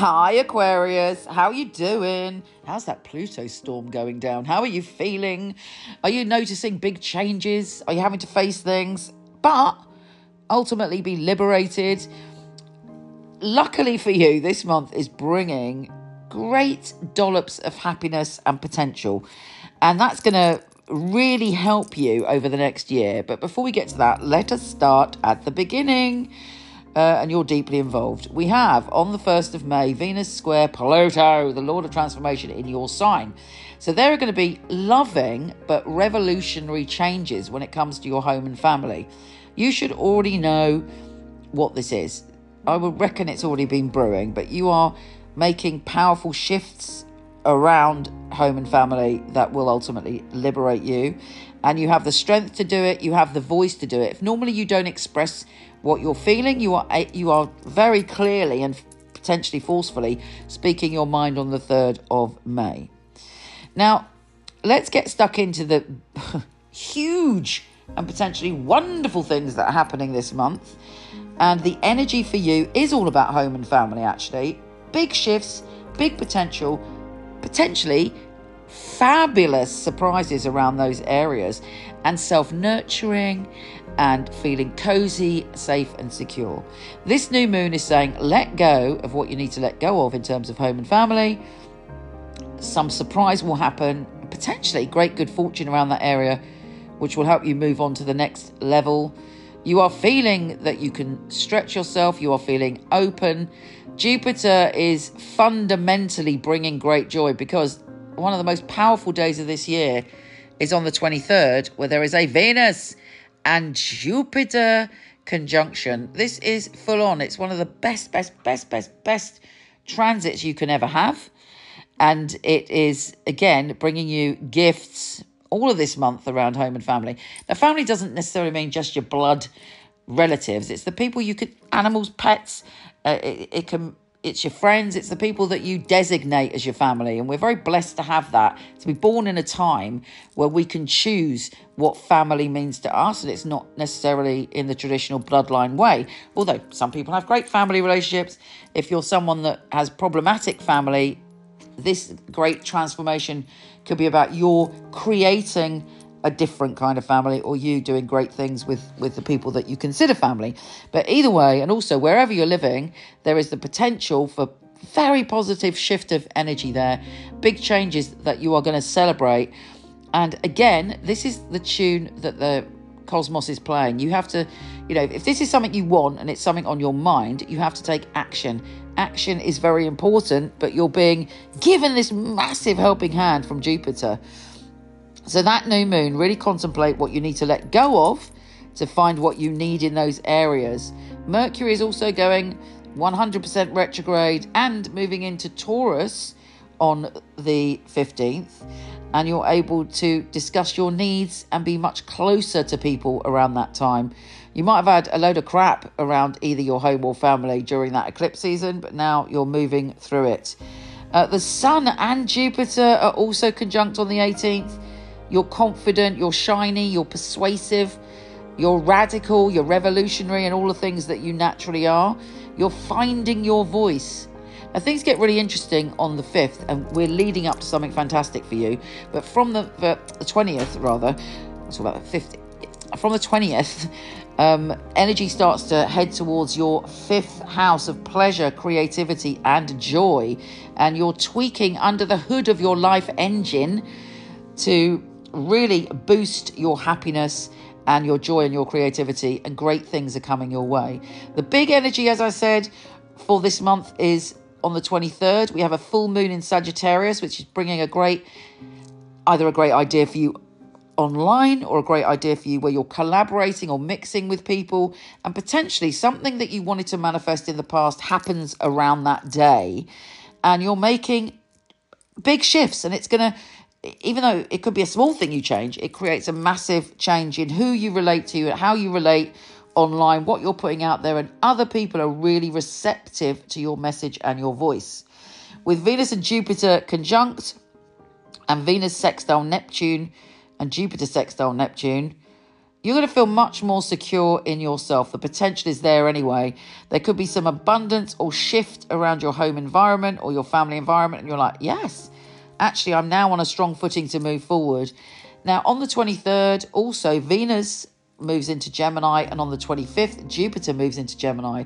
Hi Aquarius, how are you doing? How's that Pluto storm going down? How are you feeling? Are you noticing big changes? Are you having to face things, but ultimately be liberated? Luckily for you, this month is bringing great dollops of happiness and potential. And that's going to really help you over the next year. But before we get to that, let us start at the beginning. And you're deeply involved. We have, on the 1st of May, Venus square Pluto, the Lord of Transformation, in your sign. So there are going to be loving but revolutionary changes when it comes to your home and family. You should already know what this is. I would reckon it's already been brewing, but you are making powerful shifts around home and family that will ultimately liberate you. And you have the strength to do it. You have the voice to do it. If normally you don't express what you're feeling, you are very clearly and potentially forcefully speaking your mind on the 3rd of May. Now, let's get stuck into the huge and potentially wonderful things that are happening this month. And the energy for you is all about home and family, actually. Big shifts, big potential, potentially fabulous surprises around those areas, and self-nurturing and feeling cozy, safe and secure. This new moon is saying let go of what you need to let go of in terms of home and family. Some surprise will happen, potentially great good fortune around that area, which will help you move on to the next level. You are feeling that you can stretch yourself. You are feeling open. Jupiter is fundamentally bringing great joy, because one of the most powerful days of this year is on the 23rd, where there is a Venus and Jupiter conjunction. This is full on. It's one of the best transits you can ever have. And it is, again, bringing you gifts all of this month around home and family. Now, family doesn't necessarily mean just your blood relatives. It's the people you could, animals, pets, it's your friends, it's the people that you designate as your family. And we're very blessed to have that, to be born in a time where we can choose what family means to us. And it's not necessarily in the traditional bloodline way. Although some people have great family relationships. If you're someone that has problematic family, this great transformation could be about your creating a different kind of family, or you doing great things with the people that you consider family. But either way, and also wherever you're living, there is the potential for very positive shift of energy there. Big changes that you are going to celebrate. And again, this is the tune that the cosmos is playing. You have to, if this is something you want and it's something on your mind, you have to take action. Action is very important, but you're being given this massive helping hand from Jupiter. So that new moon, really contemplate what you need to let go of to find what you need in those areas. Mercury is also going 100% retrograde and moving into Taurus on the 15th. And you're able to discuss your needs and be much closer to people around that time. You might have had a load of crap around either your home or family during that eclipse season, but now you're moving through it. The Sun and Jupiter are also conjunct on the 18th. You're confident, you're shiny, you're persuasive, you're radical, you're revolutionary, and all the things that you naturally are. You're finding your voice. Now, things get really interesting on the 5th, and we're leading up to something fantastic for you. But from the 20th, rather, let's talk about the 5th. From the 20th, energy starts to head towards your 5th house of pleasure, creativity, and joy. And you're tweaking under the hood of your life engine to really boost your happiness and your joy and your creativity, and great things are coming your way. The big energy, as I said, for this month is on the 23rd. We have a full moon in Sagittarius, which is bringing either a great idea for you online, or a great idea for you where you're collaborating or mixing with people, and potentially something that you wanted to manifest in the past happens around that day, and you're making big shifts. And it's going to, even though it could be a small thing you change, it creates a massive change in who you relate to and how you relate online, what you're putting out there, and other people are really receptive to your message and your voice. With Venus and Jupiter conjunct, and Venus sextile Neptune and Jupiter sextile Neptune, You're going to feel much more secure in yourself. The potential is there anyway. There could be some abundance or shift around your home environment or your family environment. And you're like, yes, actually, I'm now on a strong footing to move forward. Now, on the 23rd, also, Venus moves into Gemini. And on the 25th, Jupiter moves into Gemini.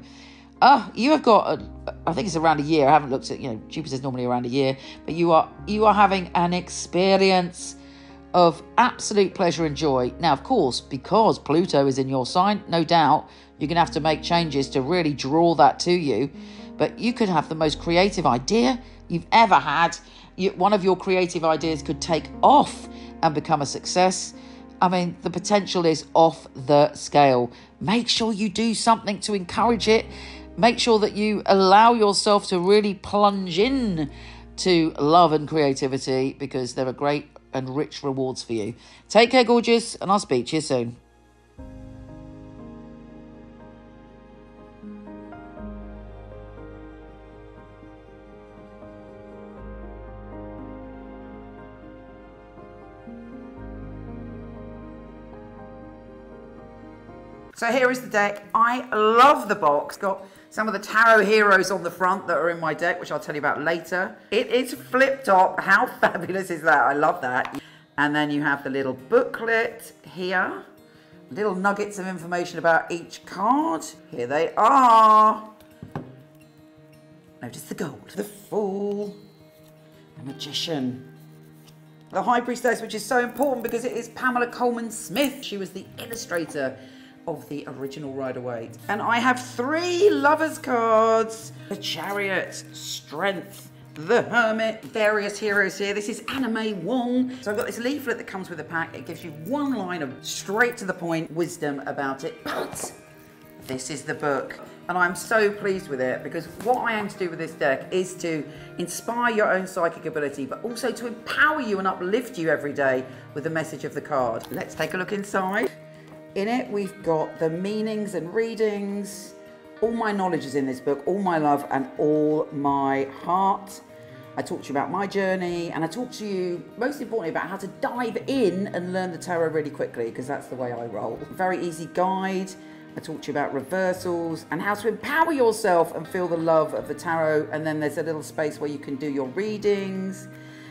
You have got, I think it's around a year. I haven't looked at, Jupiter's normally around a year. But you are having an experience of absolute pleasure and joy. Now, of course, because Pluto is in your sign, no doubt you're going to have to make changes to really draw that to you. But you could have the most creative idea you've ever had. One of your creative ideas could take off and become a success. I mean, the potential is off the scale. Make sure you do something to encourage it. Make sure that you allow yourself to really plunge in to love and creativity, because there are great and rich rewards for you. Take care, gorgeous, and I'll speak to you soon. So here is the deck. I love the box. Got some of the tarot heroes on the front that are in my deck, which I'll tell you about later. It is flip top. How fabulous is that? I love that. And then you have the little booklet here. Little nuggets of information about each card. Here they are. Notice the gold. The Fool. The Magician. The High Priestess, which is so important because it is Pamela Coleman Smith. She was the illustrator of the original Rider Waite. And I have three Lovers cards. The Chariot, Strength, the Hermit, various heroes here. This is Anima Wong. So I've got this leaflet that comes with the pack. It gives you one line of straight to the point wisdom about it. But this is the book. And I'm so pleased with it, because what I aim to do with this deck is to inspire your own psychic ability, but also to empower you and uplift you every day with the message of the card. Let's take a look inside. In it, we've got the meanings and readings. All my knowledge is in this book, all my love and all my heart. I talk to you about my journey, and I talk to you, most importantly, about how to dive in and learn the tarot really quickly, because that's the way I roll. Very easy guide. I talk to you about reversals and how to empower yourself and feel the love of the tarot. And then there's a little space where you can do your readings.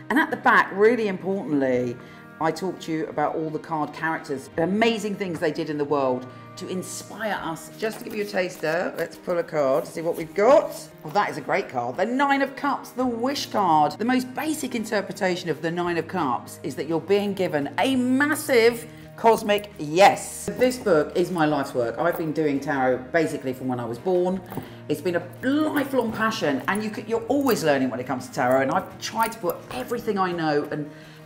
And at the back, really importantly, I talked to you about all the card characters, the amazing things they did in the world to inspire us. Just to give you a taster, let's pull a card, see what we've got. Well, that is a great card. The Nine of Cups, the Wish card. The most basic interpretation of the Nine of Cups is that you're being given a massive cosmic yes. This book is my life's work. I've been doing tarot basically from when I was born. It's been a lifelong passion, and you're always learning when it comes to tarot, and I've tried to put everything I know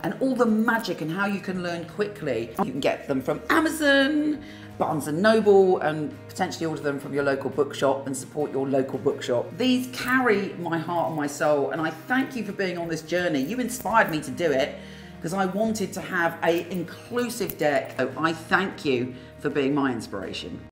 and all the magic and how you can learn quickly. You can get them from Amazon, Barnes & Noble, and potentially order them from your local bookshop and support your local bookshop. These carry my heart and my soul, and I thank you for being on this journey. You inspired me to do it because I wanted to have an inclusive deck. So I thank you for being my inspiration.